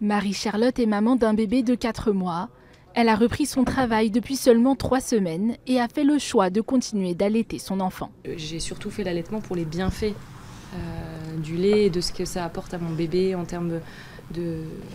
Marie-Charlotte est maman d'un bébé de 4 mois. Elle a repris son travail depuis seulement 3 semaines et a fait le choix de continuer d'allaiter son enfant. J'ai surtout fait l'allaitement pour les bienfaits du lait et de ce que ça apporte à mon bébé en termes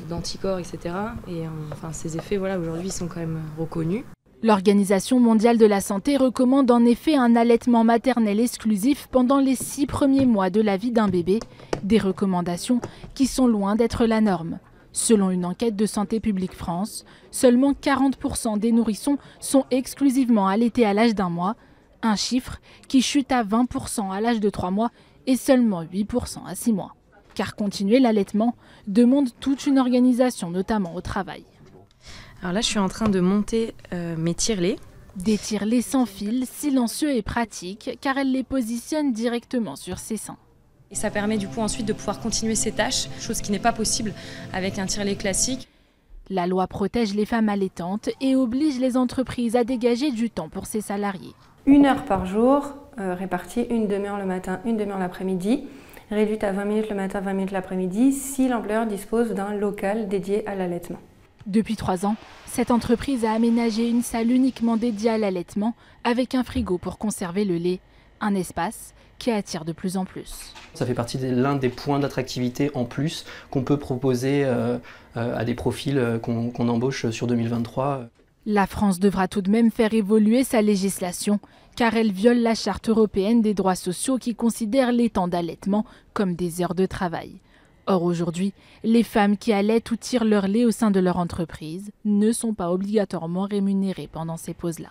d'anticorps, etc. Et enfin, ces effets, voilà, aujourd'hui, sont quand même reconnus. L'Organisation mondiale de la santé recommande en effet un allaitement maternel exclusif pendant les 6 premiers mois de la vie d'un bébé, des recommandations qui sont loin d'être la norme. Selon une enquête de Santé publique France, seulement 40% des nourrissons sont exclusivement allaités à l'âge d'un mois, un chiffre qui chute à 20% à l'âge de 3 mois et seulement 8% à 6 mois. Car continuer l'allaitement demande toute une organisation, notamment au travail. Alors là, je suis en train de monter mes tire-laits. Des tire-laits sans fil, silencieux et pratiques, car elle les positionne directement sur ses seins. Et ça permet du coup ensuite de pouvoir continuer ses tâches, chose qui n'est pas possible avec un tire-lait classique. La loi protège les femmes allaitantes et oblige les entreprises à dégager du temps pour ses salariés. 1 heure par jour, répartie 1 demi-heure le matin, 1 demi-heure l'après-midi, réduite à 20 minutes le matin, 20 minutes l'après-midi, si l'employeur dispose d'un local dédié à l'allaitement. Depuis 3 ans, cette entreprise a aménagé une salle uniquement dédiée à l'allaitement avec un frigo pour conserver le lait. Un espace qui attire de plus en plus. Ça fait partie de l'un des points d'attractivité en plus qu'on peut proposer à des profils qu'on embauche sur 2023. La France devra tout de même faire évoluer sa législation car elle viole la Charte européenne des droits sociaux qui considère les temps d'allaitement comme des heures de travail. Or aujourd'hui, les femmes qui allaitent ou tirent leur lait au sein de leur entreprise ne sont pas obligatoirement rémunérées pendant ces pauses-là.